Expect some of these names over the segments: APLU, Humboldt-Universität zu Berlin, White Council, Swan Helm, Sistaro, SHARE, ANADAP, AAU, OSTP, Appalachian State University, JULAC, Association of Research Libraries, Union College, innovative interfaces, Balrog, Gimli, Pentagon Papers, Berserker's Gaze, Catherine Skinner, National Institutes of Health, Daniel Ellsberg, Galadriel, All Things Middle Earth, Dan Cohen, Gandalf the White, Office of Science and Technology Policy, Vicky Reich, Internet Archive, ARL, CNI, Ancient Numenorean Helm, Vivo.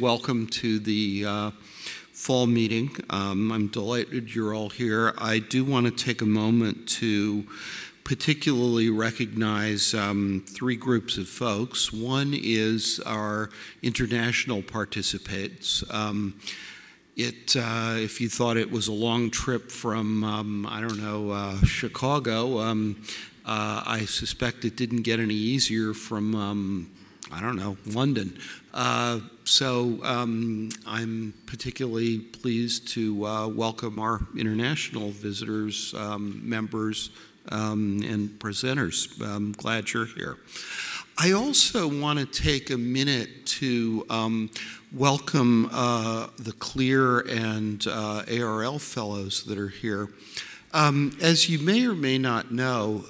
Welcome to the fall meeting. I'm delighted you're all here. I do want to take a moment to particularly recognize three groups of folks. One is our international participants. If you thought it was a long trip from, I don't know, Chicago, I suspect it didn't get any easier from I don't know, London. I'm particularly pleased to welcome our international visitors, members, and presenters. I'm glad you're here. I also want to take a minute to welcome the CLIR and ARL fellows that are here. As you may or may not know,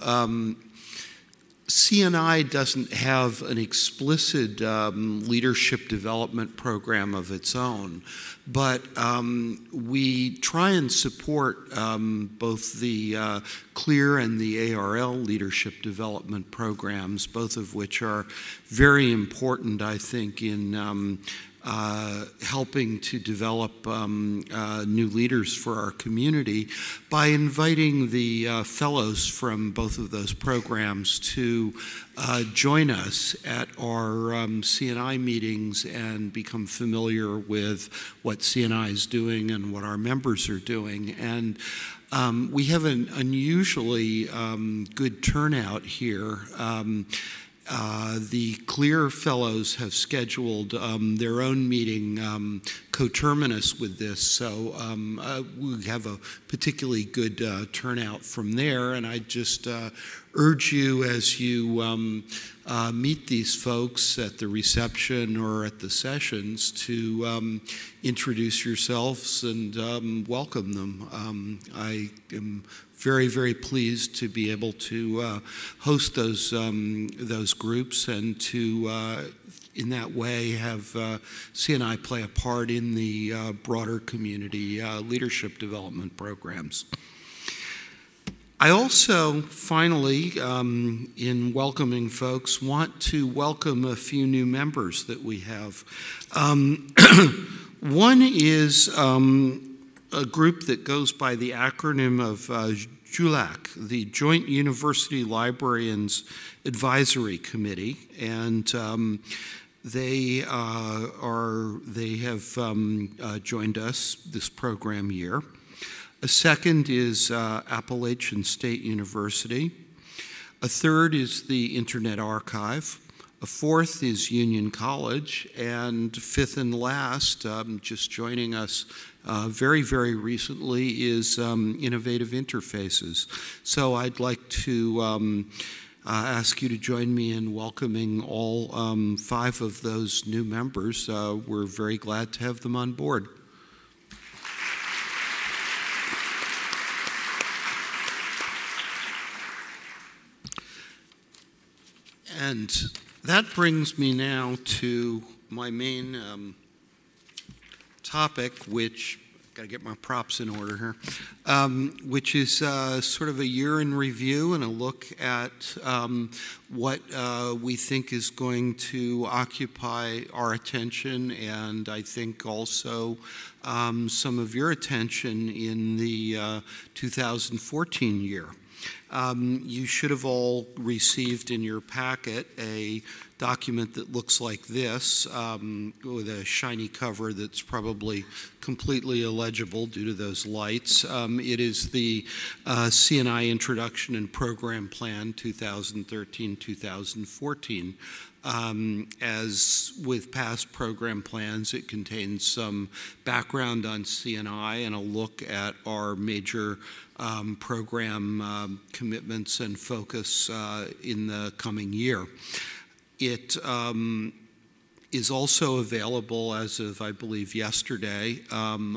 CNI doesn't have an explicit leadership development program of its own, but we try and support both the CLIR and the ARL leadership development programs, both of which are very important, I think, in helping to develop new leaders for our community by inviting the fellows from both of those programs to join us at our CNI meetings and become familiar with what CNI is doing and what our members are doing. And we have an unusually good turnout here. The CLIR fellows have scheduled their own meeting coterminous with this, so we have a particularly good turnout from there. And I just urge you, as you meet these folks at the reception or at the sessions, to introduce yourselves and welcome them. I am very, very pleased to be able to host those groups and to, in that way, have CNI play a part in the broader community leadership development programs. I also, finally, in welcoming folks, want to welcome a few new members that we have. One is a group that goes by the acronym of JULAC, the Joint University Librarians Advisory Committee, and they have joined us this program year. A second is Appalachian State University. A third is the Internet Archive. A fourth is Union College, and fifth and last, just joining us very, very recently, is Innovative Interfaces. So I'd like to ask you to join me in welcoming all five of those new members. We're very glad to have them on board. And that brings me now to my main topic, which, got to get my props in order here, which is sort of a year in review and a look at what we think is going to occupy our attention, and I think also some of your attention in the 2014 year. You should have all received in your packet a document that looks like this, with a shiny cover that's probably completely illegible due to those lights. It is the CNI Introduction and Program Plan 2013-2014. As with past program plans, it contains some background on CNI and a look at our major program commitments and focus in the coming year. It is also available as of, I believe, yesterday on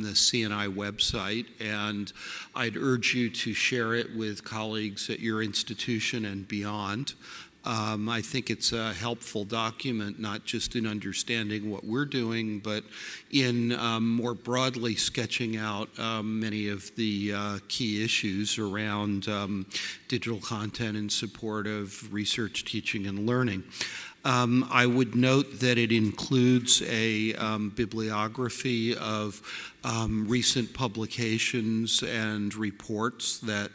the CNI website, and I'd urge you to share it with colleagues at your institution and beyond. I think it's a helpful document, not just in understanding what we're doing, but in more broadly sketching out many of the key issues around digital content in support of research, teaching, and learning. I would note that it includes a bibliography of recent publications and reports that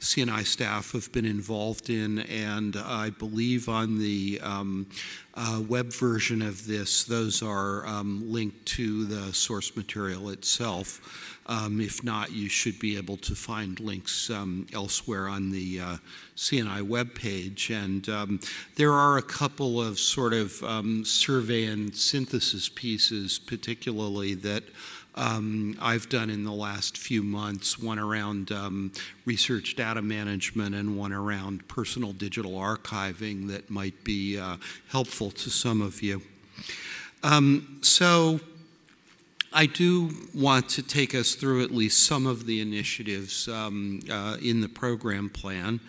CNI staff have been involved in, and I believe on the web version of this, those are linked to the source material itself. If not, you should be able to find links elsewhere on the CNI webpage. And there are a couple of sort of survey and synthesis pieces, particularly that I've done in the last few months, one around research data management and one around personal digital archiving that might be helpful to some of you. So I do want to take us through at least some of the initiatives in the program plan,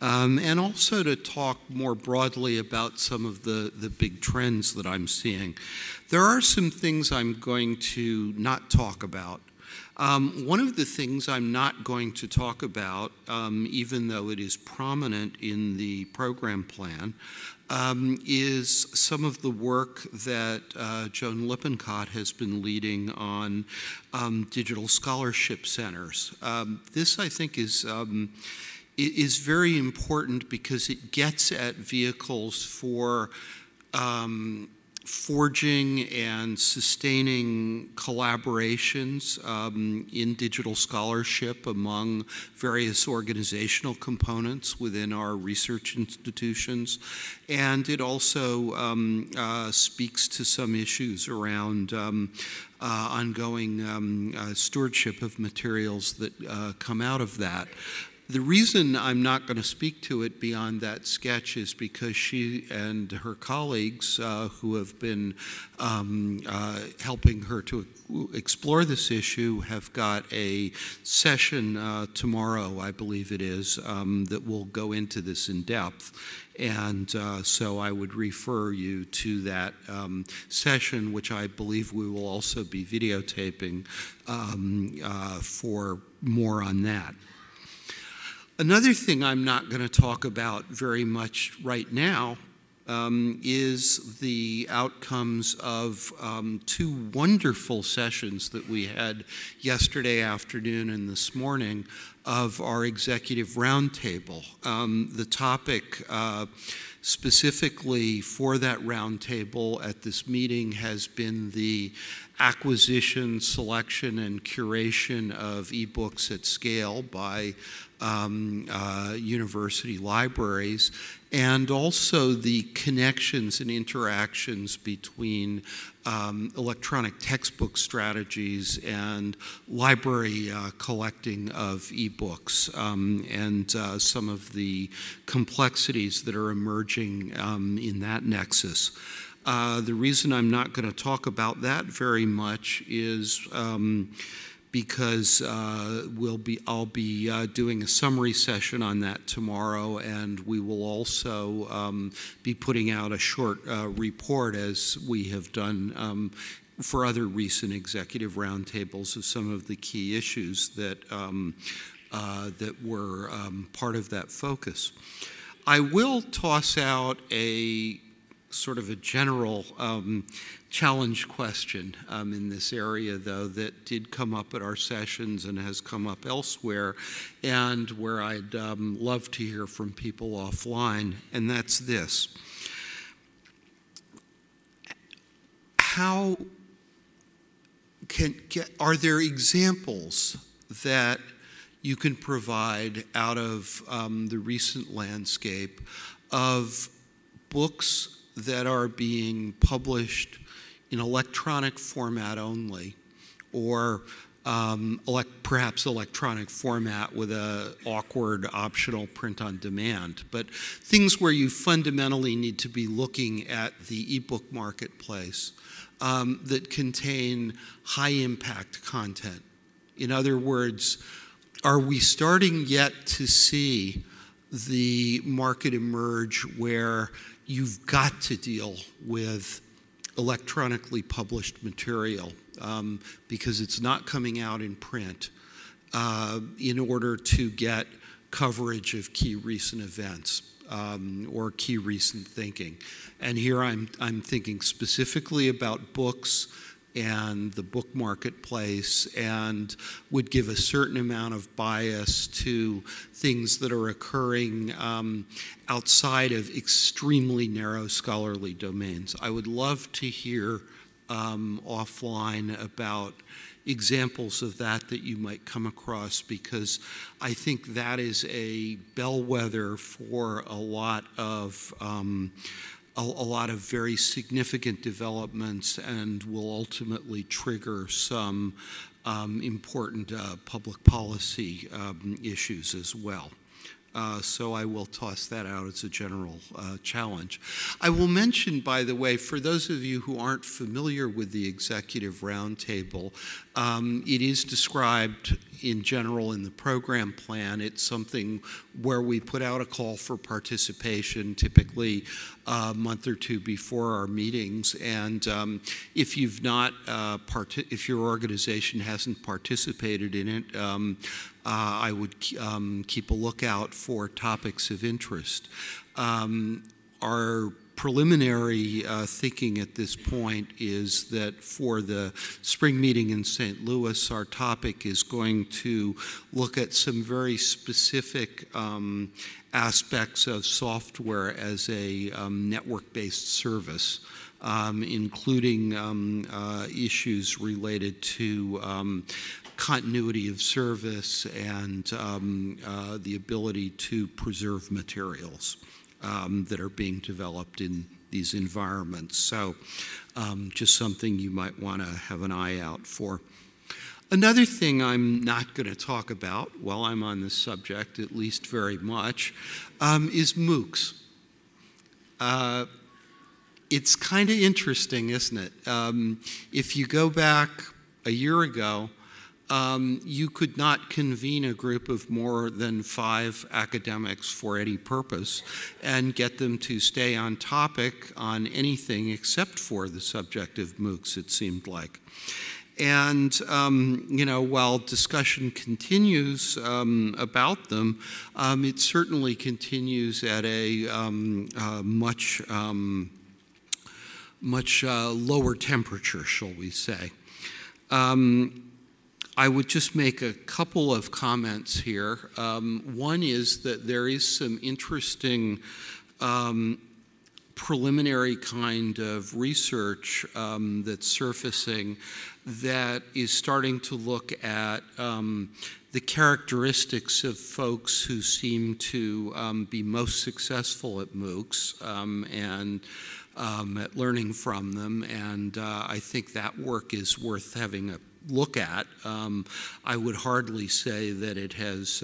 and also to talk more broadly about some of the big trends that I'm seeing. There are some things I'm going to not talk about. One of the things I'm not going to talk about, even though it is prominent in the program plan, is some of the work that Joan Lippincott has been leading on digital scholarship centers. This, I think, is very important because it gets at vehicles for forging and sustaining collaborations in digital scholarship among various organizational components within our research institutions. And it also speaks to some issues around ongoing stewardship of materials that come out of that. The reason I'm not going to speak to it beyond that sketch is because she and her colleagues who have been helping her to explore this issue have got a session tomorrow, I believe it is, that will go into this in depth. And so I would refer you to that session, which I believe we will also be videotaping for more on that. Another thing I'm not going to talk about very much right now is the outcomes of two wonderful sessions that we had yesterday afternoon and this morning of our executive roundtable. The topic specifically for that roundtable at this meeting has been the acquisition, selection, and curation of ebooks at scale by university libraries, and also the connections and interactions between electronic textbook strategies and library collecting of ebooks, and some of the complexities that are emerging in that nexus. The reason I'm not going to talk about that very much is because I'll be doing a summary session on that tomorrow, and we will also be putting out a short report, as we have done for other recent executive roundtables, of some of the key issues that, that were part of that focus. I will toss out a sort of a general challenge question in this area, though, that did come up at our sessions and has come up elsewhere, and where I'd love to hear from people offline, and that's this. How can, are there examples that you can provide out of the recent landscape of books that are being published in electronic format only, or perhaps electronic format with an awkward optional print-on-demand, but things where you fundamentally need to be looking at the ebook marketplace that contain high-impact content? In other words, are we starting yet to see the market emerge where you've got to deal with electronically published material because it's not coming out in print in order to get coverage of key recent events or key recent thinking. And here I'm thinking specifically about books and the book marketplace, and would give a certain amount of bias to things that are occurring outside of extremely narrow scholarly domains. I would love to hear offline about examples of that you might come across, because I think that is a bellwether for a lot of very significant developments, and will ultimately trigger some important public policy issues as well. So I will toss that out as a general challenge. I will mention, by the way, for those of you who aren't familiar with the Executive Roundtable, it is described in general in the program plan. It's something where we put out a call for participation, typically a month or two before our meetings. And if you've not, if your organization hasn't participated in it, I would keep a lookout for topics of interest. Our preliminary thinking at this point is that for the spring meeting in St. Louis, our topic is going to look at some very specific aspects of software as a network-based service, including issues related to continuity of service and the ability to preserve materials that are being developed in these environments. So just something you might want to have an eye out for. Another thing I'm not going to talk about while I'm on this subject, at least very much, is MOOCs. It's kind of interesting, isn't it? If you go back a year ago, you could not convene a group of more than 5 academics for any purpose and get them to stay on topic on anything except for the subject of MOOCs, it seemed like. And, you know, while discussion continues about them, it certainly continues at a much lower temperature, shall we say. I would just make a couple of comments here. One is that there is some interesting preliminary kind of research that's surfacing that is starting to look at the characteristics of folks who seem to be most successful at MOOCs and at learning from them, and I think that work is worth having a look at. I would hardly say that it has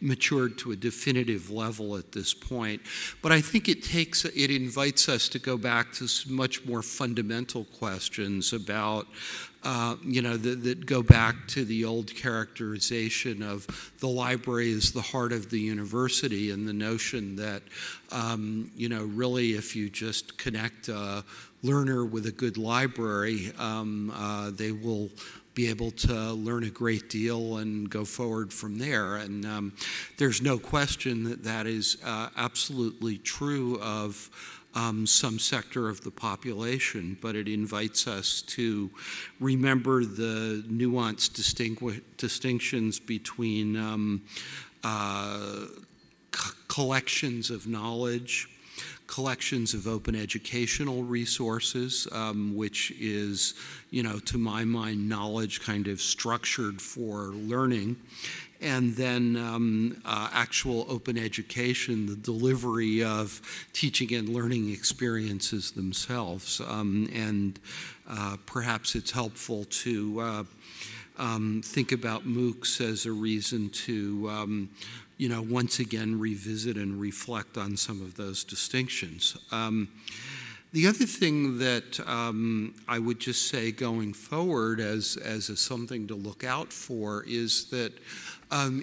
matured to a definitive level at this point, but I think it invites us to go back to some much more fundamental questions about you know, that go back to the old characterization of the library as the heart of the university, and the notion that, you know, really if you just connect a learner with a good library, they will be able to learn a great deal and go forward from there. And there's no question that that is absolutely true of some sector of the population, but it invites us to remember the nuanced distinctions between collections of knowledge, collections of open educational resources, which is, you know, to my mind, knowledge kind of structured for learning, and then actual open education, the delivery of teaching and learning experiences themselves. And perhaps it's helpful to think about MOOCs as a reason to, you know, once again revisit and reflect on some of those distinctions. The other thing that I would just say going forward as something to look out for is that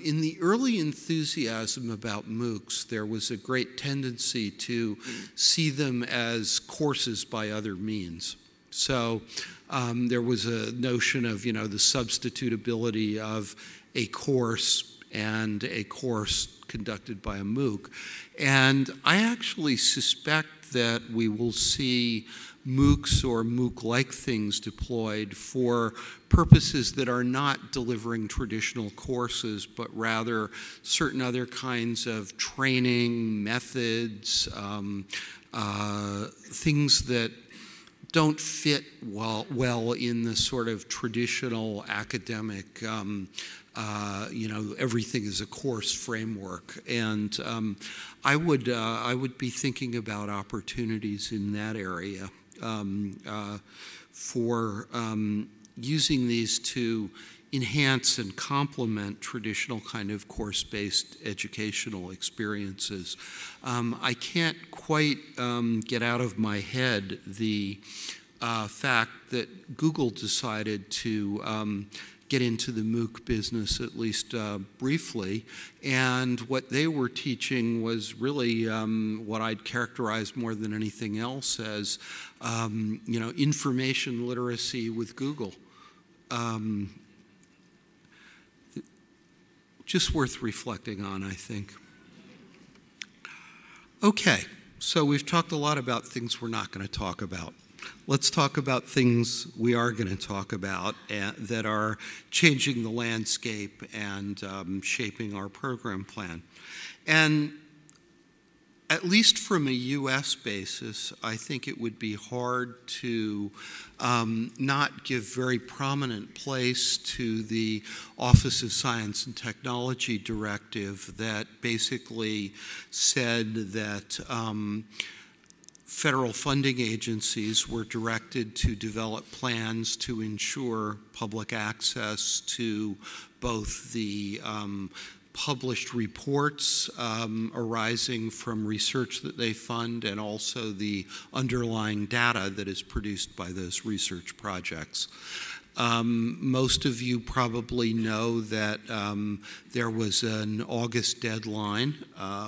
in the early enthusiasm about MOOCs, there was a great tendency to see them as courses by other means. So there was a notion of, you know, the substitutability of a course and a course conducted by a MOOC. And I actually suspect that we will see MOOCs or MOOC-like things deployed for purposes that are not delivering traditional courses, but rather certain other kinds of training, methods, things that don't fit well in the sort of traditional academic, you know, everything is a course framework. And I would be thinking about opportunities in that area for using these to enhance and complement traditional kind of course-based educational experiences. I can't quite get out of my head the fact that Google decided to get into the MOOC business, at least briefly, and what they were teaching was really what I'd characterize more than anything else as, you know, information literacy with Google. Just worth reflecting on, I think. Okay, so we've talked a lot about things we're not going to talk about. Let's talk about things we are going to talk about that are changing the landscape and shaping our program plan. And at least from a U.S. basis, I think it would be hard to not give very prominent place to the Office of Science and Technology directive that basically said that federal funding agencies were directed to develop plans to ensure public access to both the published reports arising from research that they fund and also the underlying data that is produced by those research projects. Most of you probably know that there was an August deadline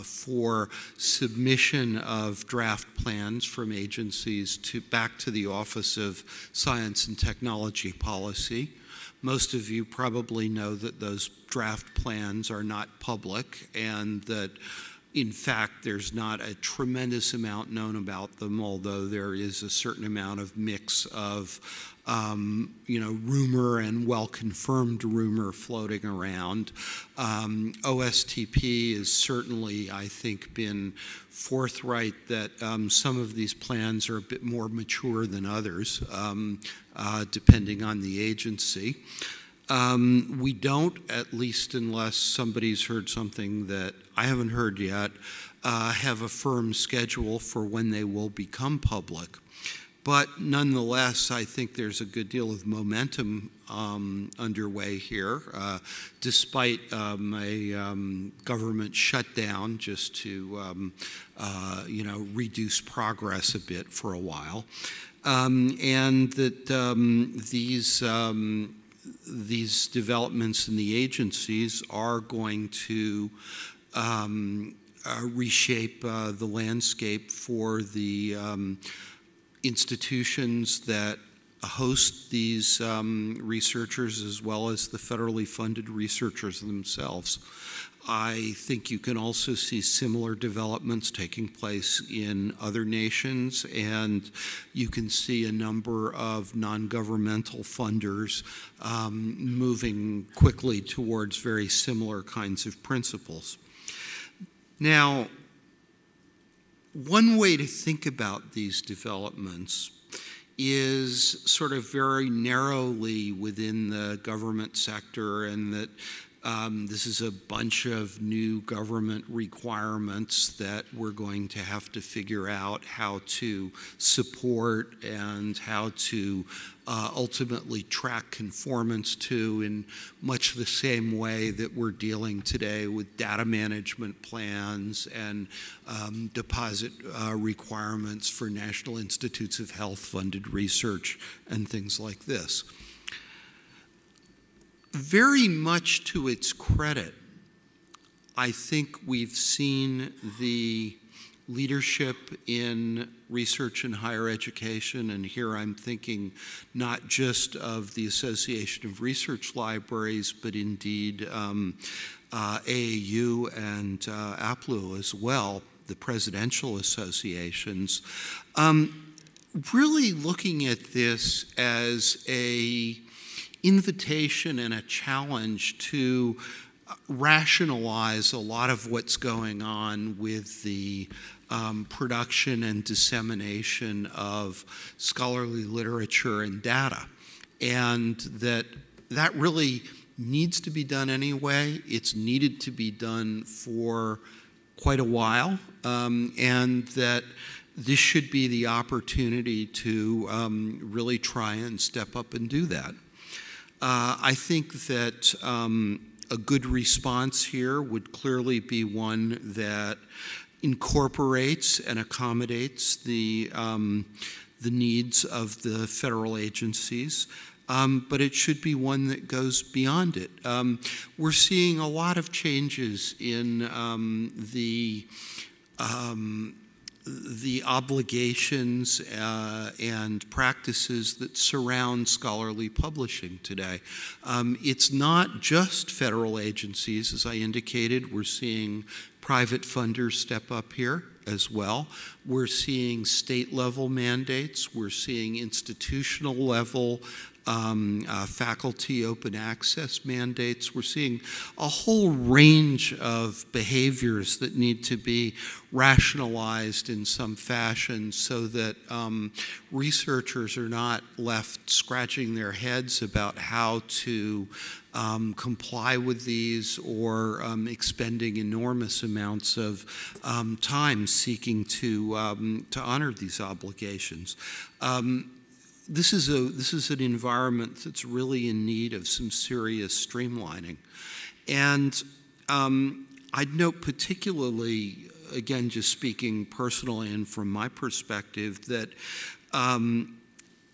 for submission of draft plans from agencies back to the Office of Science and Technology Policy. Most of you probably know that those draft plans are not public and that, in fact, there's not a tremendous amount known about them, although there is a certain amount of mix of, you know, rumor and well-confirmed rumor floating around. OSTP has certainly, I think, been forthright that some of these plans are a bit more mature than others, depending on the agency. We don't, at least unless somebody's heard something that I haven't heard yet, have a firm schedule for when they will become public. But nonetheless, I think there's a good deal of momentum underway here, despite a government shutdown just to, you know, reduce progress a bit for a while. And that these developments in the agencies are going to reshape the landscape for the institutions that host these researchers as well as the federally funded researchers themselves. I think you can also see similar developments taking place in other nations, and you can see a number of non-governmental funders moving quickly towards very similar kinds of principles. Now, one way to think about these developments is sort of very narrowly within the government sector, and that this is a bunch of new government requirements that we're going to have to figure out how to support and how to ultimately track conformance to, in much the same way that we're dealing today with data management plans and deposit requirements for National Institutes of Health funded research and things like this. Very much to its credit, I think we've seen the leadership in research and higher education, and here I'm thinking not just of the Association of Research Libraries, but indeed AAU and APLU as well, the presidential associations, really looking at this as an invitation and a challenge to rationalize a lot of what's going on with the production and dissemination of scholarly literature and data, and that really needs to be done anyway. It's needed to be done for quite a while, and that this should be the opportunity to really try and step up and do that. I think that a good response here would clearly be one that incorporates and accommodates the needs of the federal agencies, but it should be one that goes beyond it. We're seeing a lot of changes in the obligations and practices that surround scholarly publishing today. It's not just federal agencies, as I indicated. We're seeing private funders step up here as well. We're seeing state-level mandates. We're seeing institutional-level faculty open access mandates. We're seeing a whole range of behaviors that need to be rationalized in some fashion so that researchers are not left scratching their heads about how to comply with these or expending enormous amounts of time seeking to honor these obligations. This is an environment that's really in need of some serious streamlining. And I'd note particularly, again, just speaking personally and from my perspective, that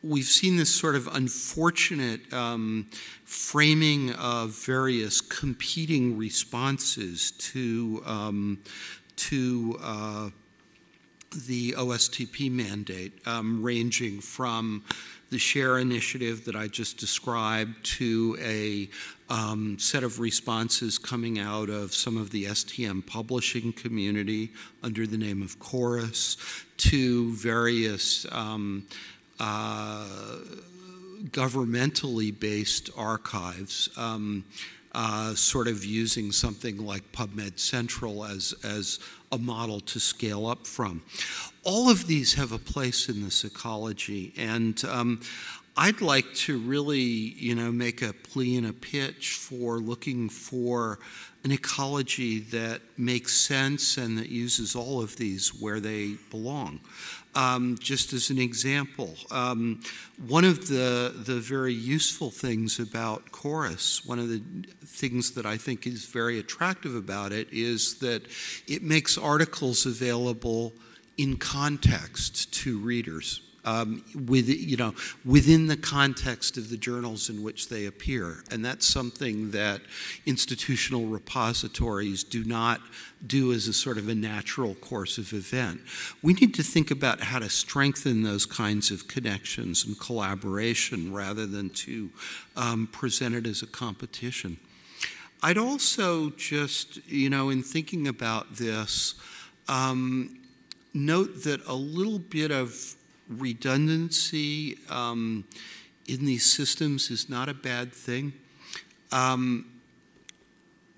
we've seen this sort of unfortunate framing of various competing responses to the OSTP mandate, ranging from the SHARE initiative that I just described to a set of responses coming out of some of the STM publishing community under the name of CHORUS, to various governmentally based archives, sort of using something like PubMed Central as a model to scale up from. All of these have a place in this ecology, and I'd like to really, you know, make a plea and a pitch for looking for an ecology that makes sense and that uses all of these where they belong. Just as an example, one of the very useful things about CHORUS, one of the things that I think is very attractive about it, is that it makes articles available in context to readers, within the context of the journals in which they appear. And that's something that institutional repositories do not do as a sort of a natural course of event. We need to think about how to strengthen those kinds of connections and collaboration rather than to present it as a competition. I'd also just, you know, in thinking about this, note that a little bit of redundancy in these systems is not a bad thing.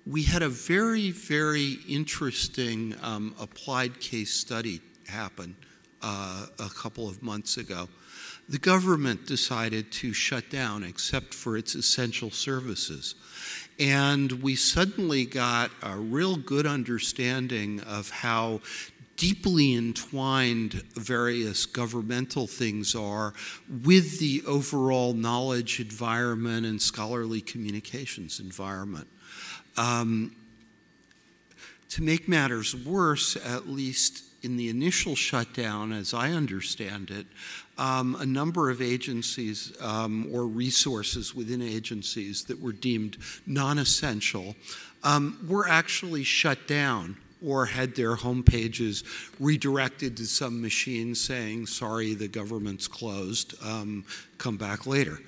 We had a very, very interesting applied case study happen a couple of months ago. The government decided to shut down except for its essential services. And we suddenly got a real good understanding of how deeply entwined various governmental things are with the overall knowledge environment and scholarly communications environment. To make matters worse, at least in the initial shutdown, as I understand it, a number of agencies or resources within agencies that were deemed non-essential were actually shut down or had their homepages redirected to some machine saying, sorry, the government's closed, come back later.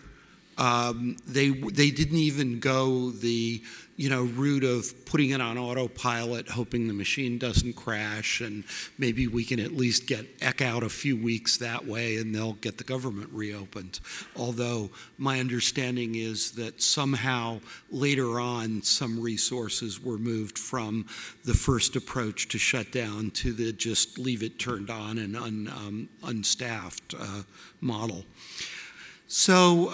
They didn't even go the, route of putting it on autopilot, hoping the machine doesn't crash, and maybe we can at least get Eck out a few weeks that way, and they'll get the government reopened. Although my understanding is that somehow later on, some resources were moved from the first approach to shut down to the just leave it turned on and unstaffed model. So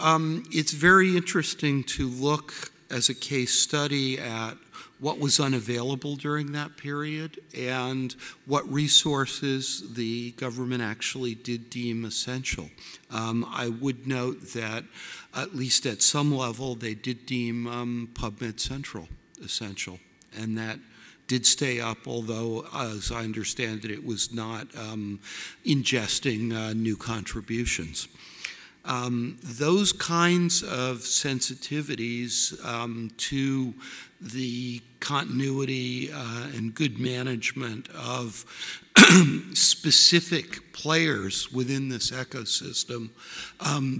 it's very interesting to look as a case study at what was unavailable during that period and what resources the government actually did deem essential. I would note that at least at some level they did deem PubMed Central essential, and that did stay up, although, as I understand it, it was not ingesting new contributions. Those kinds of sensitivities to the continuity and good management of specific players within this ecosystem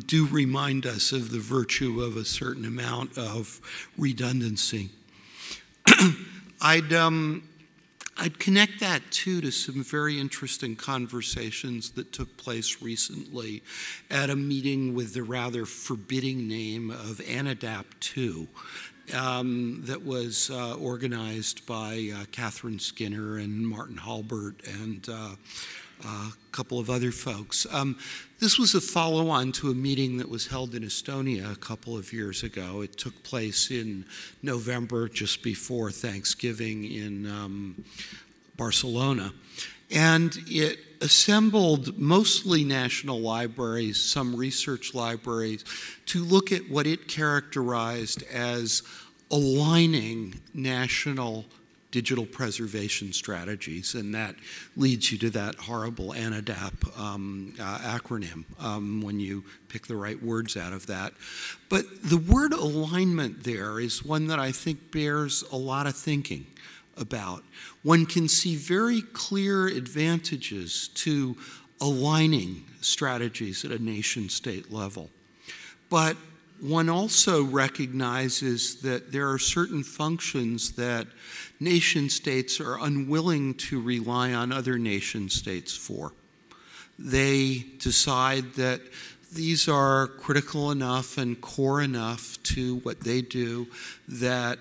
do remind us of the virtue of a certain amount of redundancy. I'd connect that, too, to some very interesting conversations that took place recently at a meeting with the rather forbidding name of ANADAP2 that was organized by Catherine Skinner and Martin Halbert and a couple of other folks. This was a follow-on to a meeting that was held in Estonia a couple of years ago. It took place in November, just before Thanksgiving, in Barcelona. And it assembled mostly national libraries, some research libraries, to look at what it characterized as aligning national digital preservation strategies, and that leads you to that horrible ANADAP acronym when you pick the right words out of that. But the word alignment there is one that I think bears a lot of thinking about. One can see very clear advantages to aligning strategies at a nation-state level. But one also recognizes that there are certain functions that nation states are unwilling to rely on other nation states for. They decide that these are critical enough and core enough to what they do that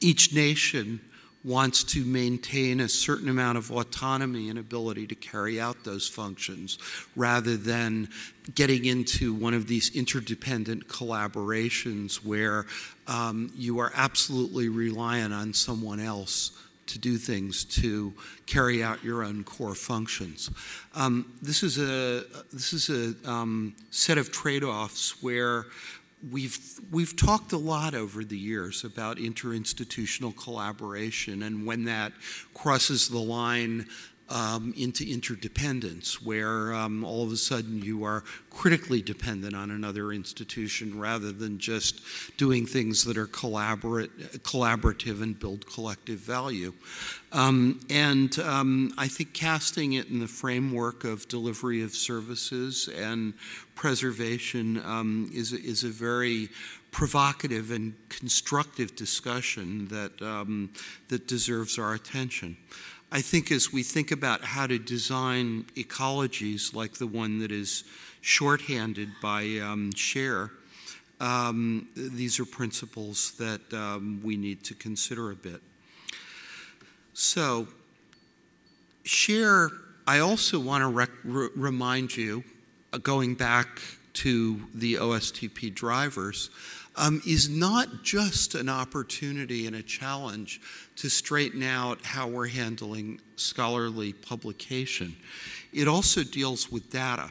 each nation wants to maintain a certain amount of autonomy and ability to carry out those functions rather than getting into one of these interdependent collaborations where you are absolutely reliant on someone else to do things to carry out your own core functions. This is a set of trade-offs where we've talked a lot over the years about interinstitutional collaboration and when that crosses the line into interdependence, where all of a sudden you are critically dependent on another institution rather than just doing things that are collaborative and build collective value. I think casting it in the framework of delivery of services and preservation is a very provocative and constructive discussion that, that deserves our attention. I think as we think about how to design ecologies like the one that is shorthanded by SHARE, these are principles that we need to consider a bit. So SHARE, I also want to remind you, going back to the OSTP drivers, is not just an opportunity and a challenge to straighten out how we're handling scholarly publication. It also deals with data.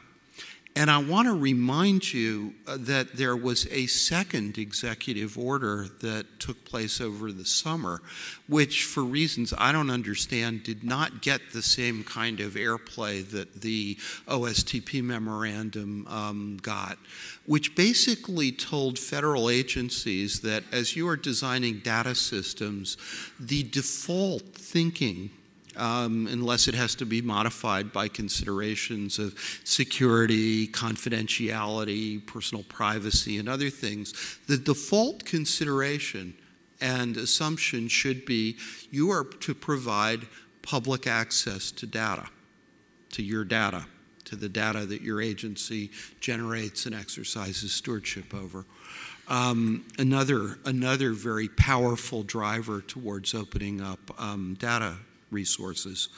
And I want to remind you that there was a second executive order that took place over the summer, which for reasons I don't understand did not get the same kind of airplay that the OSTP memorandum got, which basically told federal agencies that as you are designing data systems, the default thinking, unless it has to be modified by considerations of security, confidentiality, personal privacy, and other things, the default consideration and assumption should be you are to provide public access to data, to your data, to the data that your agency generates and exercises stewardship over. Another very powerful driver towards opening up data resources.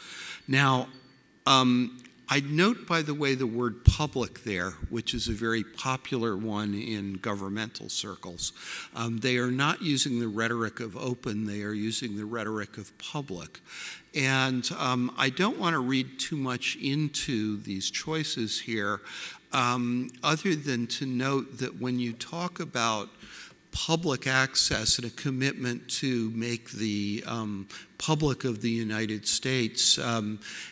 Now, I'd note, by the way, the word public there, which is a very popular one in governmental circles. They are not using the rhetoric of open, they are using the rhetoric of public. And I don't want to read too much into these choices here, other than to note that when you talk about public access and a commitment to make the public of the United States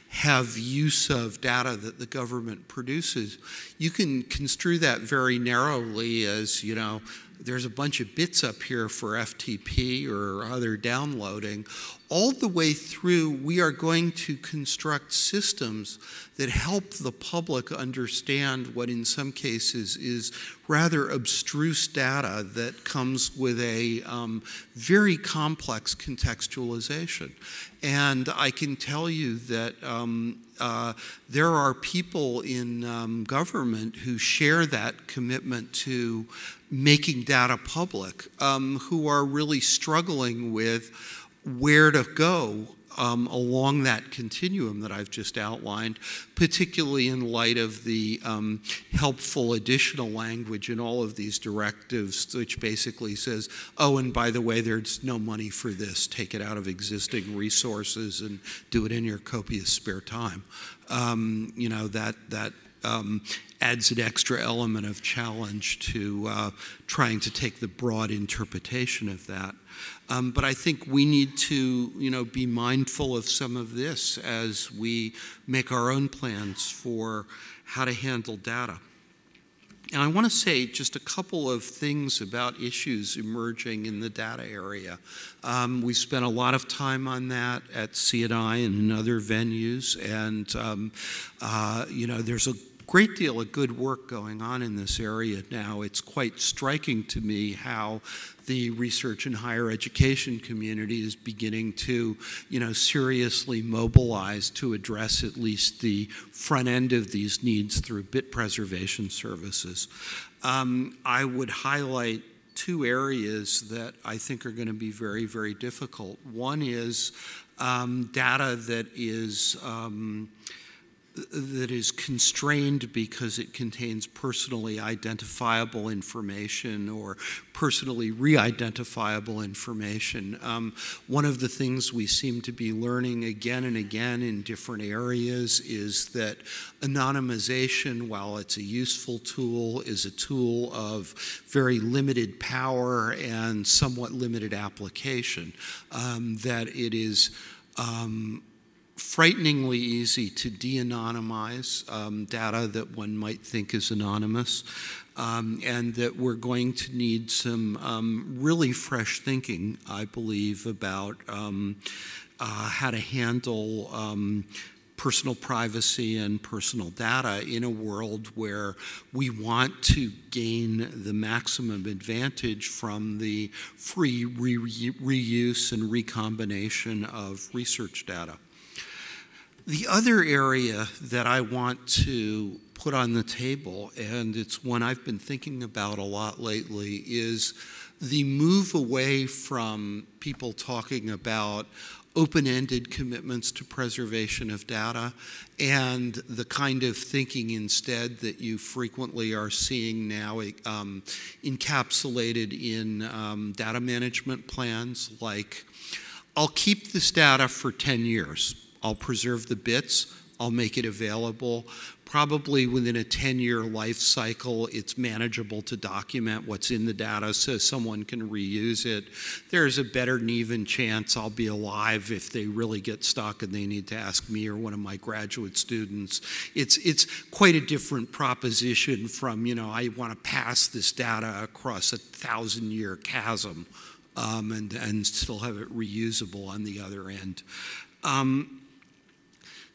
have use of data that the government produces, you can construe that very narrowly as, you know, there's a bunch of bits up here for FTP or other downloading. All the way through, we are going to construct systems that help the public understand what in some cases is rather abstruse data that comes with a very complex contextualization. And I can tell you that there are people in government who share that commitment to making data public, who are really struggling with where to go along that continuum that I've just outlined, particularly in light of the helpful additional language in all of these directives, which basically says, oh, and by the way, there's no money for this. Take it out of existing resources and do it in your copious spare time. You know, that adds an extra element of challenge to trying to take the broad interpretation of that. But I think we need to, you know, be mindful of some of this as we make our own plans for how to handle data. And I want to say just a couple of things about issues emerging in the data area. We spent a lot of time on that at CNI and in other venues, and you know, there's a great deal of good work going on in this area now. It's quite striking to me how the research and higher education community is beginning to, you know, seriously mobilize to address at least the front end of these needs through bit preservation services. I would highlight two areas that I think are going to be very, very difficult. One is data that is constrained because it contains personally identifiable information or personally re-identifiable information. One of the things we seem to be learning again and again in different areas is that anonymization, while it's a useful tool, is a tool of very limited power and somewhat limited application. That it is frighteningly easy to de-anonymize data that one might think is anonymous, and that we're going to need some really fresh thinking, I believe, about how to handle personal privacy and personal data in a world where we want to gain the maximum advantage from the free reuse and recombination of research data. The other area that I want to put on the table, and it's one I've been thinking about a lot lately, is the move away from people talking about open-ended commitments to preservation of data and the kind of thinking instead that you frequently are seeing now encapsulated in data management plans like, I'll keep this data for 10 years. I'll preserve the bits, I'll make it available. Probably within a 10-year life cycle, it's manageable to document what's in the data so someone can reuse it. There's a better than even chance I'll be alive if they really get stuck and they need to ask me or one of my graduate students. It's quite a different proposition from, you know, I want to pass this data across a 1,000-year chasm and still have it reusable on the other end.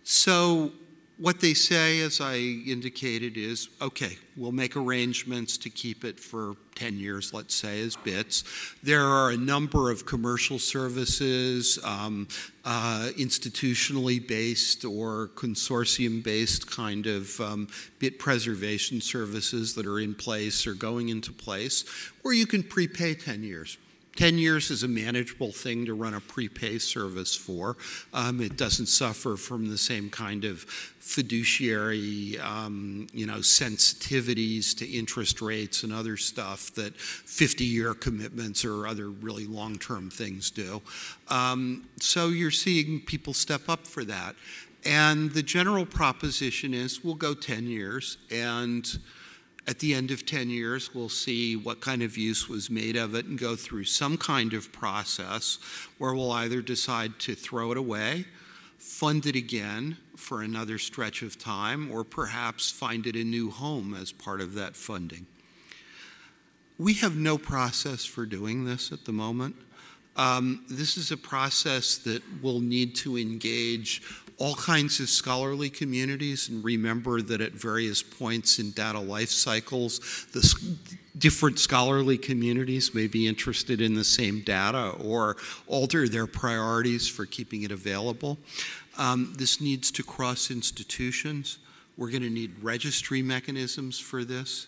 So what they say, as I indicated, is, okay, we'll make arrangements to keep it for 10 years, let's say, as bits. There are a number of commercial services, institutionally based or consortium-based kind of bit preservation services that are in place or going into place, or you can prepay 10 years. 10 years is a manageable thing to run a prepay service for. It doesn't suffer from the same kind of fiduciary, you know, sensitivities to interest rates and other stuff that 50-year commitments or other really long-term things do. So you're seeing people step up for that. And the general proposition is we'll go 10 years and at the end of 10 years, we'll see what kind of use was made of it and go through some kind of process where we'll either decide to throw it away, fund it again for another stretch of time, or perhaps find it a new home as part of that funding. We have no process for doing this at the moment. This is a process that will need to engage all kinds of scholarly communities, and remember that at various points in data life cycles, the different scholarly communities may be interested in the same data or alter their priorities for keeping it available. This needs to cross institutions. We're going to need registry mechanisms for this.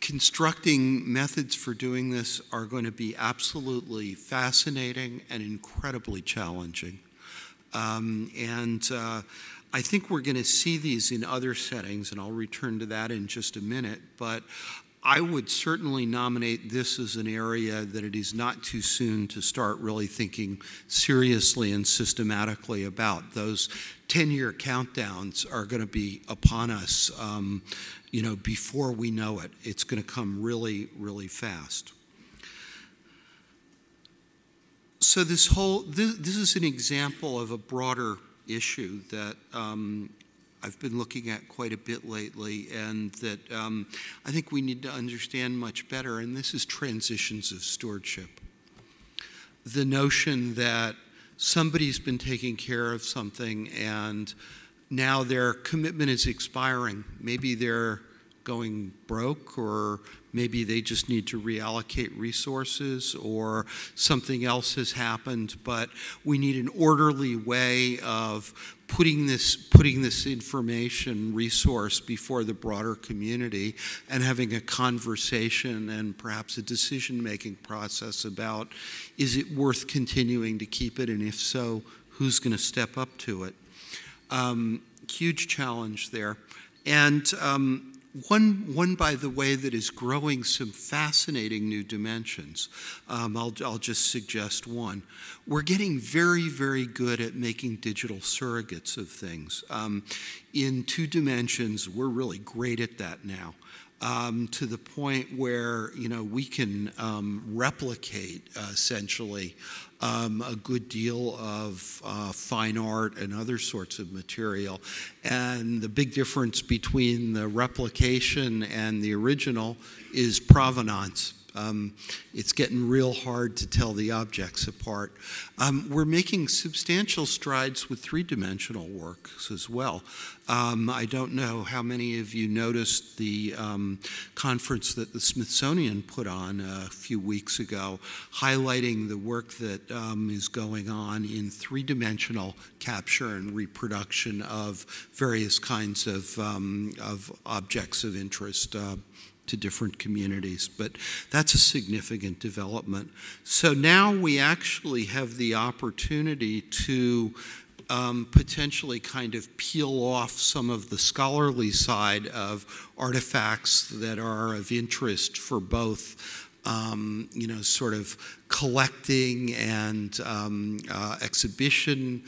Constructing methods for doing this are going to be absolutely fascinating and incredibly challenging. I think we're going to see these in other settings, and I'll return to that in just a minute, but I would certainly nominate this as an area that it is not too soon to start really thinking seriously and systematically about. Those 10-year countdowns are going to be upon us, you know, before we know it. It's going to come really, really fast. So this whole, this is an example of a broader issue that I've been looking at quite a bit lately and that I think we need to understand much better, and this is transitions of stewardship. The notion that somebody's been taking care of something and now their commitment is expiring. Maybe they're going broke, or maybe they just need to reallocate resources, or something else has happened, but we need an orderly way of putting this information resource before the broader community and having a conversation and perhaps a decision-making process about, is it worth continuing to keep it, and if so, who's going to step up to it? Huge challenge there. And one, by the way, that is growing some fascinating new dimensions. I'll just suggest one. We're getting very, very good at making digital surrogates of things. In two dimensions, we're really great at that now. To the point where, you know, we can replicate, essentially, a good deal of fine art and other sorts of material. And the big difference between the replication and the original is provenance. It's getting real hard to tell the objects apart. We're making substantial strides with three-dimensional works as well. I don't know how many of you noticed the conference that the Smithsonian put on a few weeks ago, highlighting the work that is going on in three-dimensional capture and reproduction of various kinds of objects of interest to different communities, but that's a significant development. So now we actually have the opportunity to potentially kind of peel off some of the scholarly side of artifacts that are of interest for both, you know, sort of collecting and exhibition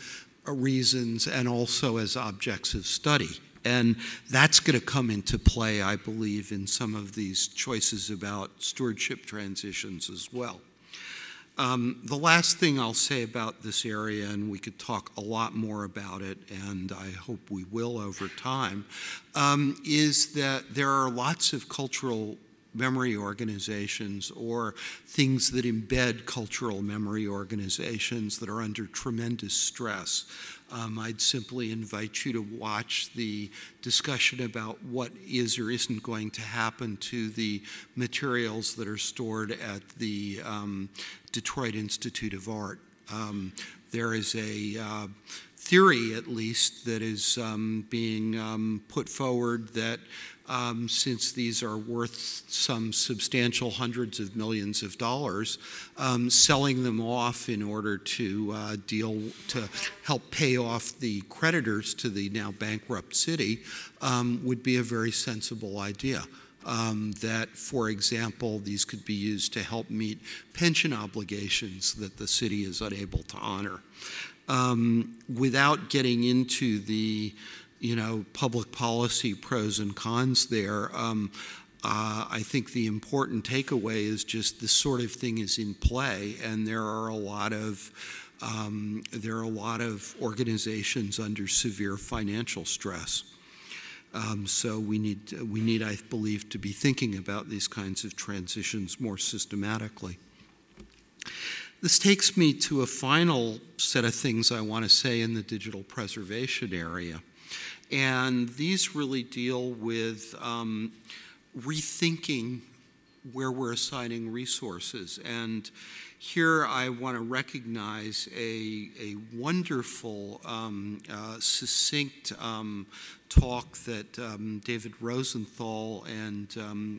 reasons and also as objects of study. And that's going to come into play, I believe, in some of these choices about stewardship transitions as well. The last thing I'll say about this area, and we could talk a lot more about it, and I hope we will over time, is that there are lots of cultural memory organizations or things that embed cultural memory organizations that are under tremendous stress. I'd simply invite you to watch the discussion about what is or isn't going to happen to the materials that are stored at the Detroit Institute of Art. There is a theory, at least, that is being put forward that since these are worth some substantial hundreds of millions of dollars, selling them off in order to help pay off the creditors to the now bankrupt city would be a very sensible idea. That, for example, these could be used to help meet pension obligations that the city is unable to honor. Without getting into the public policy pros and cons there, I think the important takeaway is just this sort of thing is in play, and there are a lot of organizations under severe financial stress. So we need, I believe, to be thinking about these kinds of transitions more systematically. This takes me to a final set of things I want to say in the digital preservation area. And these really deal with rethinking where we're assigning resources. And here I want to recognize a wonderful, succinct talk that David Rosenthal and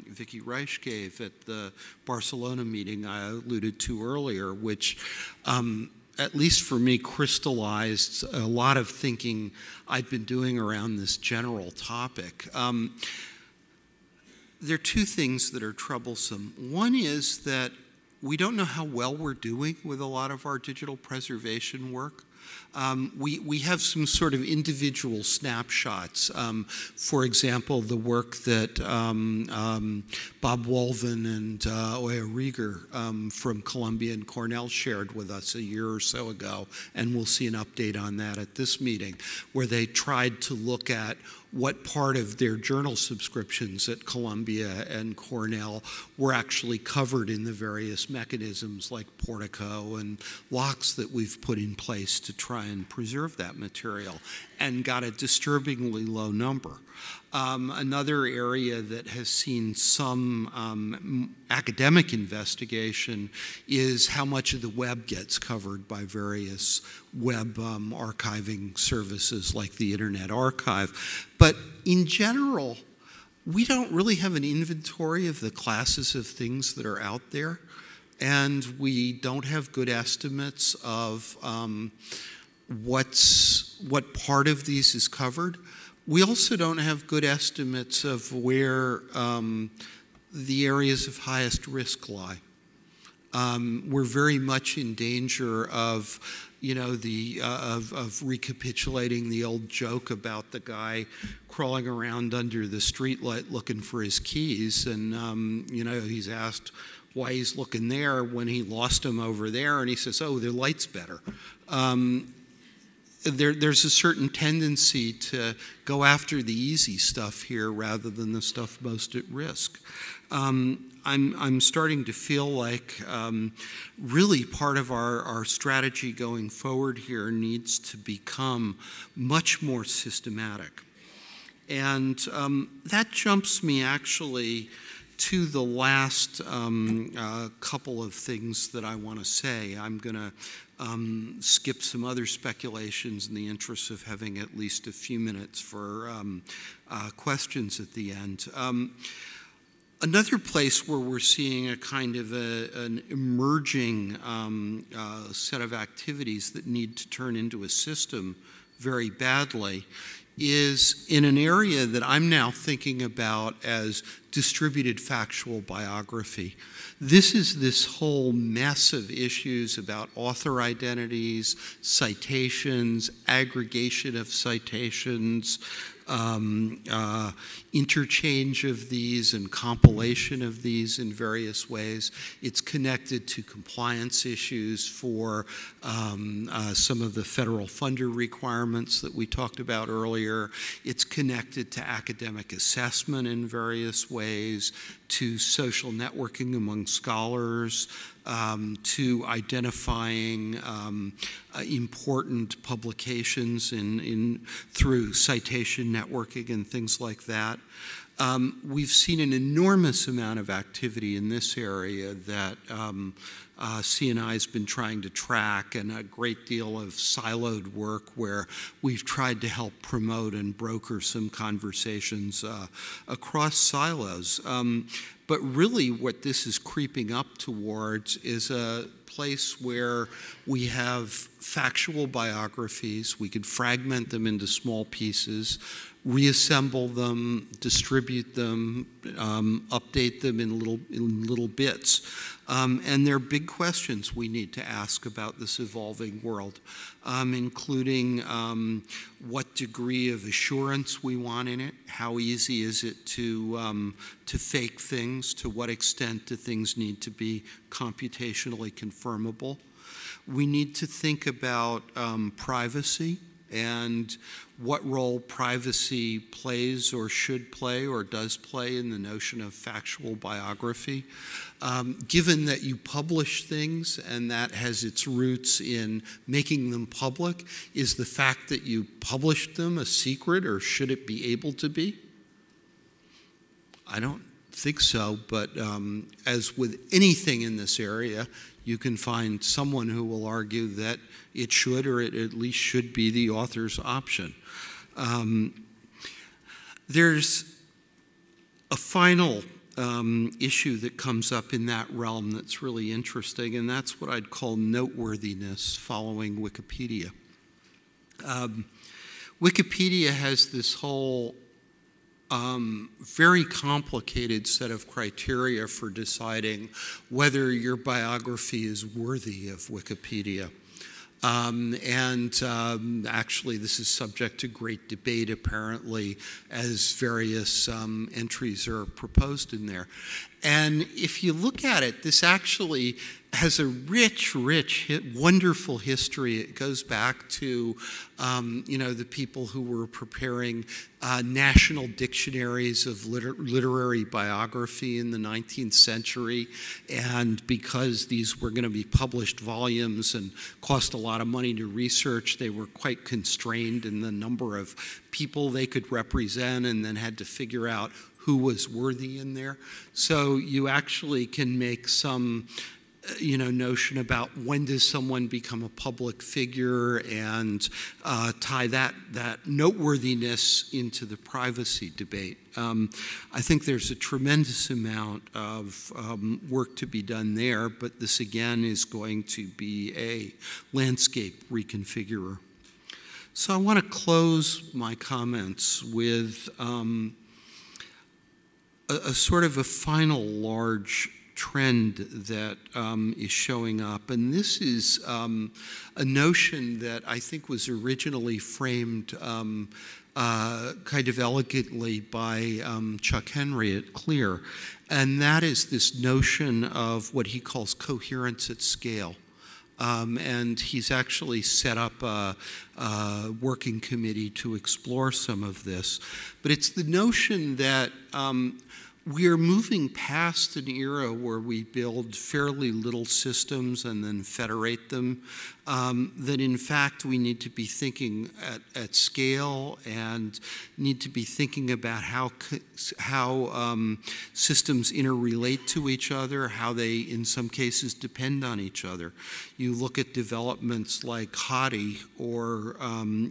Vicky Reich gave at the Barcelona meeting I alluded to earlier, which at least for me, crystallized a lot of thinking I'd been doing around this general topic. There are two things that are troublesome. One is that we don't know how well we're doing with a lot of our digital preservation work. We have some sort of individual snapshots. For example, the work that Bob Wolven and Oya Rieger from Columbia and Cornell shared with us a year or so ago, and we'll see an update on that at this meeting, where they tried to look at what part of their journal subscriptions at Columbia and Cornell were actually covered in the various mechanisms like Portico and LOCKS that we've put in place to try and preserve that material, and got a disturbingly low number. Another area that has seen some academic investigation is how much of the web gets covered by various web archiving services like the Internet Archive. But in general, we don't really have an inventory of the classes of things that are out there, and we don't have good estimates of what part of these is covered. We also don't have good estimates of where the areas of highest risk lie. We're very much in danger of, of recapitulating the old joke about the guy crawling around under the streetlight looking for his keys, and he's asked why he's looking there when he lost them over there, and he says, "Oh, the light's better." There's a certain tendency to go after the easy stuff here rather than the stuff most at risk. I'm starting to feel like really part of our strategy going forward here needs to become much more systematic. And that jumps me actually to the last couple of things that I want to say. I'm going to skip some other speculations in the interest of having at least a few minutes for questions at the end. Another place where we're seeing a kind of an emerging set of activities that need to turn into a system very badly is in an area that I'm now thinking about as distributed factual biography. This is this whole mess of issues about author identities, citations, aggregation of citations, interchange of these and compilation of these in various ways. It's connected to compliance issues for some of the federal funder requirements that we talked about earlier. It's connected to academic assessment in various ways, to social networking among scholars, to identifying important publications through citation networking and things like that. We've seen an enormous amount of activity in this area that CNI has been trying to track, and a great deal of siloed work where we've tried to help promote and broker some conversations across silos. But really what this is creeping up towards is a place where we have factual biographies. We could fragment them into small pieces, reassemble them, distribute them, update them in little bits. And there are big questions we need to ask about this evolving world, including what degree of assurance we want in it, how easy is it to fake things, to what extent do things need to be computationally confirmable. We need to think about privacy and what role privacy plays or should play or does play in the notion of factual biography. Given that you publish things and that has its roots in making them public, is the fact that you published them a secret, or should it be able to be? I don't think so, but as with anything in this area, you can find someone who will argue that it should, or it at least should be, the author's option. There's a final issue that comes up in that realm that's really interesting, and that's what I'd call noteworthiness following Wikipedia. Wikipedia has this whole very complicated set of criteria for deciding whether your biography is worthy of Wikipedia. Actually, this is subject to great debate, apparently, as various entries are proposed in there. And if you look at it, this actually has a rich, rich, wonderful history. It goes back to, you know, the people who were preparing national dictionaries of literary biography in the 19th century. And because these were going to be published volumes and cost a lot of money to research, they were quite constrained in the number of people they could represent, and then had to figure out who was worthy in there. So you actually can make some, you know, notion about when does someone become a public figure, and tie that noteworthiness into the privacy debate. I think there's a tremendous amount of work to be done there, but this again is going to be a landscape reconfigurer. So I want to close my comments with a sort of a final large trend that is showing up. And this is a notion that I think was originally framed kind of elegantly by Chuck Henry at CLIR. And that is this notion of what he calls coherence at scale. And he's actually set up a working committee to explore some of this. But it's the notion that we are moving past an era where we build fairly little systems and then federate them, that in fact we need to be thinking at scale, and need to be thinking about how systems interrelate to each other, how they in some cases depend on each other. You look at developments like HOTI, or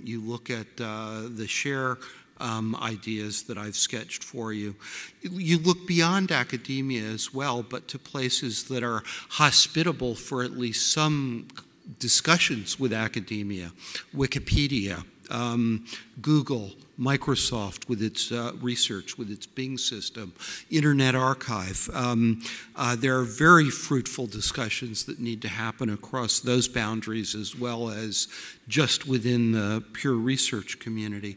you look at the SHARE ideas that I've sketched for you. You look beyond academia as well, but to places that are hospitable for at least some discussions with academia. Wikipedia, Google, Microsoft with its research, with its Bing system, Internet Archive. There are very fruitful discussions that need to happen across those boundaries as well as just within the pure research community.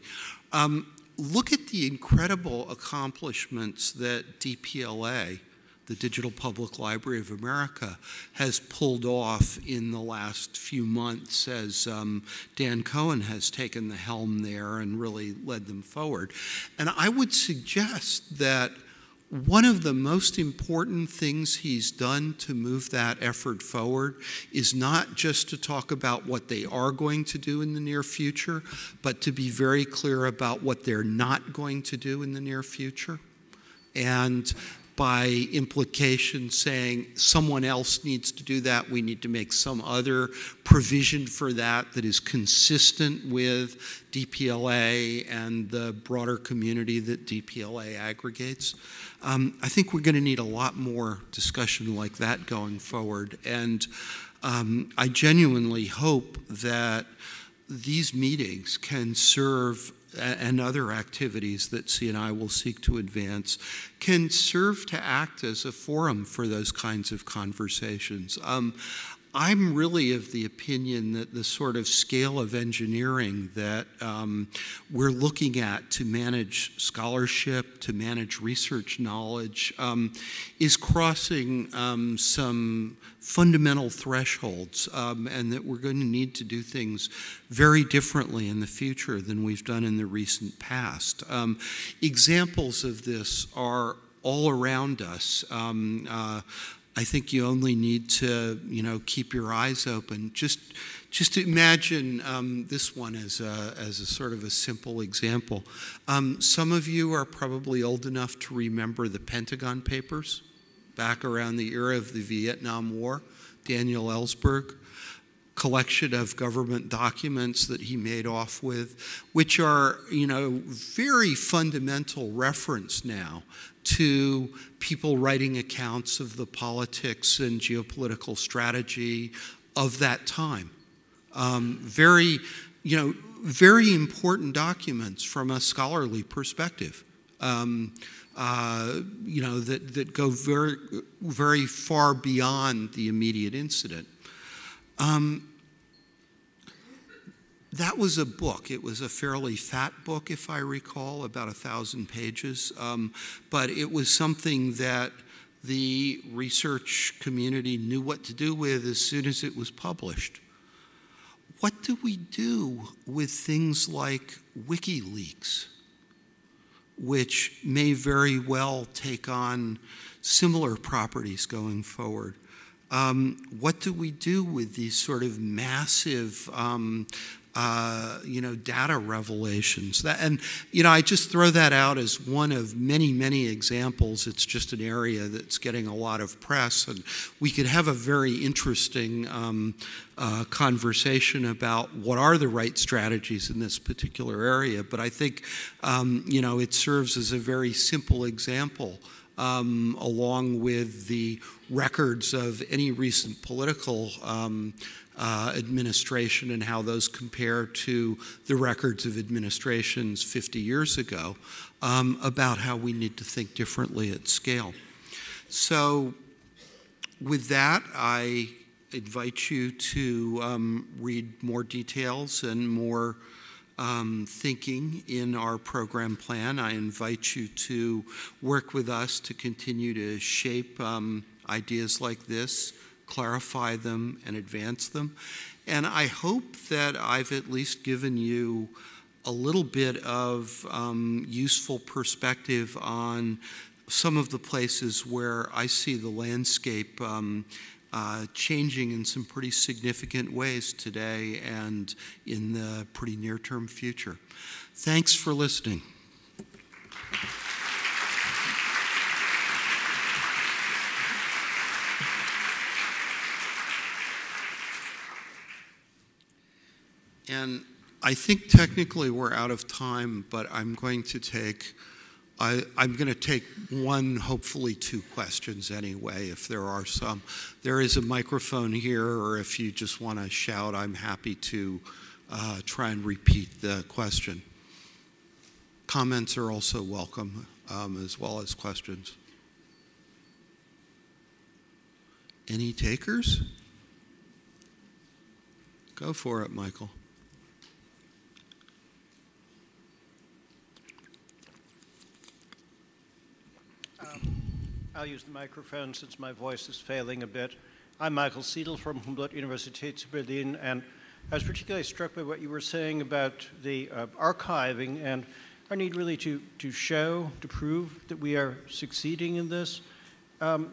Look at the incredible accomplishments that DPLA, the Digital Public Library of America, has pulled off in the last few months as Dan Cohen has taken the helm there and really led them forward. And I would suggest that one of the most important things he's done to move that effort forward is not just to talk about what they are going to do in the near future, but to be very clear about what they're not going to do in the near future. And by implication saying someone else needs to do that, we need to make some other provision for that that is consistent with DPLA and the broader community that DPLA aggregates. I think we're going to need a lot more discussion like that going forward, and I genuinely hope that these meetings can serve, and other activities that CNI will seek to advance, can serve to act as a forum for those kinds of conversations. I'm really of the opinion that the sort of scale of engineering that we're looking at to manage scholarship, to manage research knowledge, is crossing some fundamental thresholds, and that we're going to need to do things very differently in the future than we've done in the recent past. Examples of this are all around us. I think you only need to, keep your eyes open. Just imagine this one as a sort of a simple example. Some of you are probably old enough to remember the Pentagon Papers, back around the era of the Vietnam War. Daniel Ellsberg, collection of government documents that he made off with, which are, very fundamental reference now to people writing accounts of the politics and geopolitical strategy of that time. Very important documents from a scholarly perspective, that go very, very far beyond the immediate incident. That was a book. It was a fairly fat book, if I recall, about 1,000 pages. But it was something that the research community knew what to do with as soon as it was published. What do we do with things like WikiLeaks, which may very well take on similar properties going forward? What do we do with these sort of massive, data revelations? I just throw that out as one of many, many examples. It's just an area that's getting a lot of press, and we could have a very interesting conversation about what are the right strategies in this particular area. But I think, it serves as a very simple example. Along with the records of any recent political administration and how those compare to the records of administrations 50 years ago, about how we need to think differently at scale. So with that, I invite you to read more details and more thinking in our program plan. I invite you to work with us to continue to shape ideas like this, clarify them, and advance them. And I hope that I've at least given you a little bit of useful perspective on some of the places where I see the landscape changing in some pretty significant ways today and in the pretty near-term future. Thanks for listening. And I think technically we're out of time, but I'm going to take I'm going to take one, hopefully two questions anyway, if there are some. There is a microphone here, or if you just want to shout, I'm happy to try and repeat the question. Comments are also welcome, as well as questions. Any takers? Go for it, Michael. I'll use the microphone since my voice is failing a bit. I'm Michael Seidel from Humboldt-Universität zu Berlin, and I was particularly struck by what you were saying about the archiving and our need really to show, to prove that we are succeeding in this.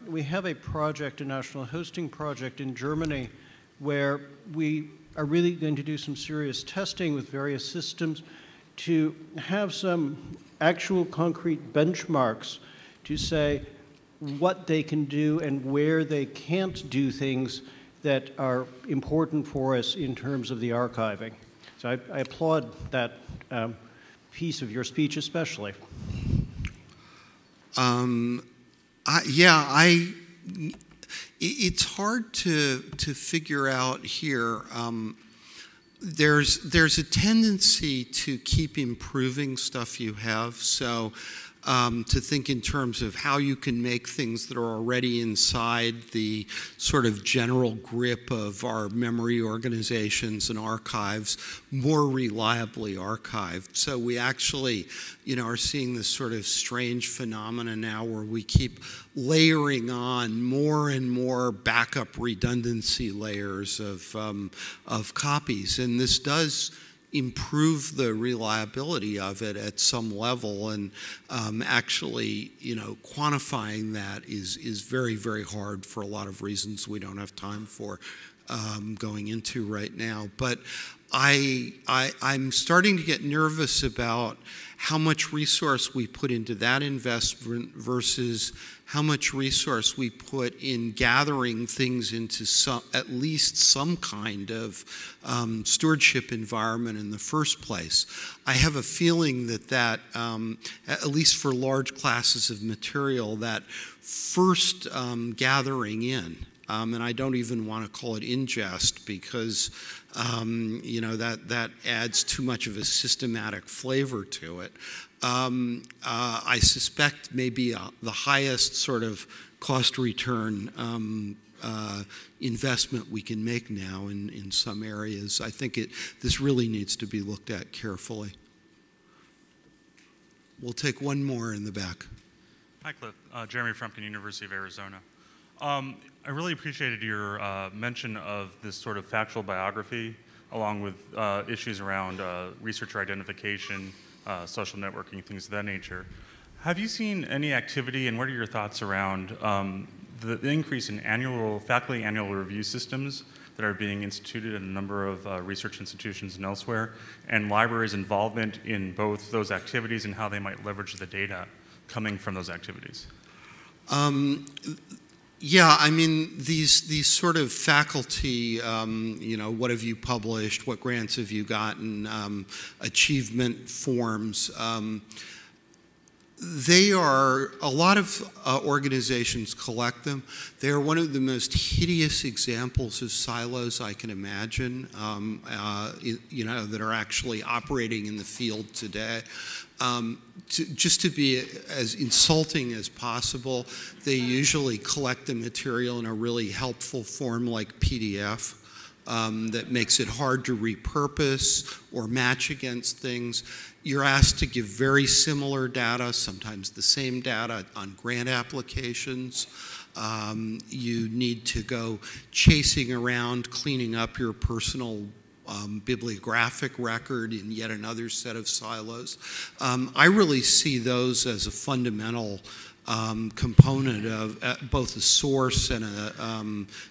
We have a project, a national hosting project in Germany, where we are really going to do some serious testing with various systems to have some actual concrete benchmarks to say what they can do and where they can't do things that are important for us in terms of the archiving. So I applaud that piece of your speech especially. It's hard to figure out here. There's a tendency to keep improving stuff you have. So to think in terms of how you can make things that are already inside the sort of general grip of our memory organizations and archives more reliably archived. So we actually, are seeing this sort of strange phenomena now where we keep layering on more and more backup redundancy layers of copies, and this does improve the reliability of it at some level, and actually, quantifying that is very, very hard for a lot of reasons we don't have time for going into right now. But I'm starting to get nervous about how much resource we put into that investment versus how much resource we put in gathering things into at least some kind of stewardship environment in the first place. I have a feeling that at least for large classes of material, that first gathering in, and I don't even want to call it ingest because that adds too much of a systematic flavor to it. I suspect maybe the highest sort of cost return investment we can make now in some areas. I think this really needs to be looked at carefully. We'll take one more in the back. Hi, Cliff. Jeremy Frumkin, University of Arizona. I really appreciated your mention of this sort of factual biography along with issues around researcher identification, social networking, things of that nature. Have you seen any activity, and what are your thoughts around the increase in faculty annual review systems that are being instituted in a number of research institutions and elsewhere, and libraries' involvement in both those activities and how they might leverage the data coming from those activities? Yeah, I mean, these sort of faculty, what have you published, what grants have you gotten, achievement forms, they are, a lot of organizations collect them. They are one of the most hideous examples of silos I can imagine, that are actually operating in the field today. Just to be as insulting as possible, they usually collect the material in a really helpful form like PDF that makes it hard to repurpose or match against things. You're asked to give very similar data, sometimes the same data, on grant applications. You need to go chasing around, cleaning up your personal bibliographic record in yet another set of silos. I really see those as a fundamental component of both a source and a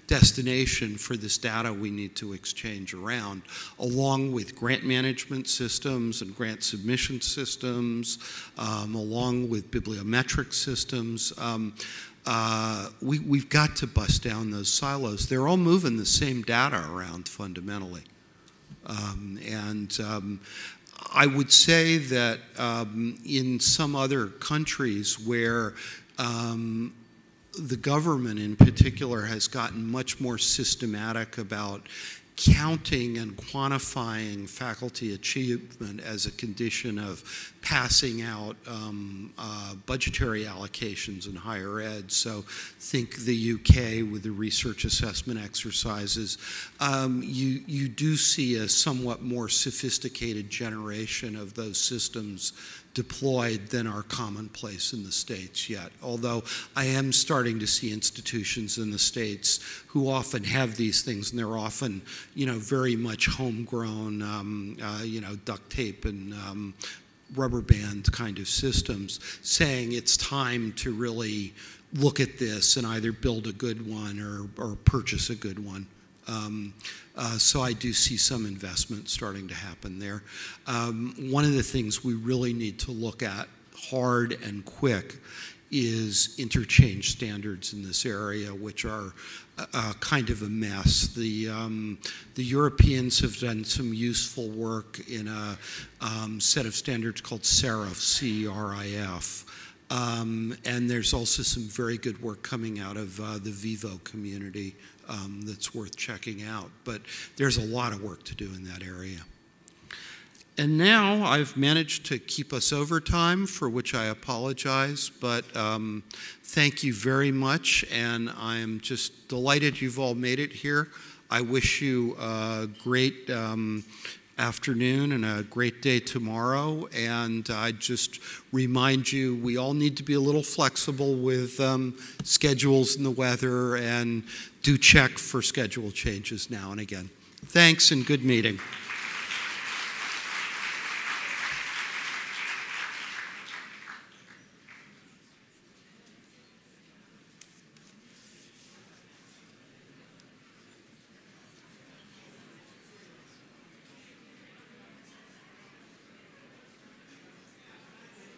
destination for this data we need to exchange around, along with grant management systems and grant submission systems, along with bibliometric systems. We've got to bust down those silos. They're all moving the same data around fundamentally. I would say that in some other countries where the government in particular has gotten much more systematic about counting and quantifying faculty achievement as a condition of passing out budgetary allocations in higher ed. So think the UK with the research assessment exercises. You do see a somewhat more sophisticated generation of those systems deployed than are commonplace in the States yet, although I am starting to see institutions in the States who often have these things, and they're often, you know, very much homegrown, you know, duct tape and rubber band kind of systems, saying it's time to really look at this and either build a good one or purchase a good one. So I do see some investment starting to happen there. One of the things we really need to look at hard and quick is interchange standards in this area, which are kind of a mess. The Europeans have done some useful work in a set of standards called CERIF, C-E-R-I-F. And there's also some very good work coming out of the Vivo community that's worth checking out. But there's a lot of work to do in that area. And now I've managed to keep us over time, for which I apologize. But thank you very much. And I'm just delighted you've all made it here. I wish you a great afternoon and a great day tomorrow. And I just remind you, we all need to be a little flexible with schedules and the weather, and do check for schedule changes now and again. Thanks and good meeting.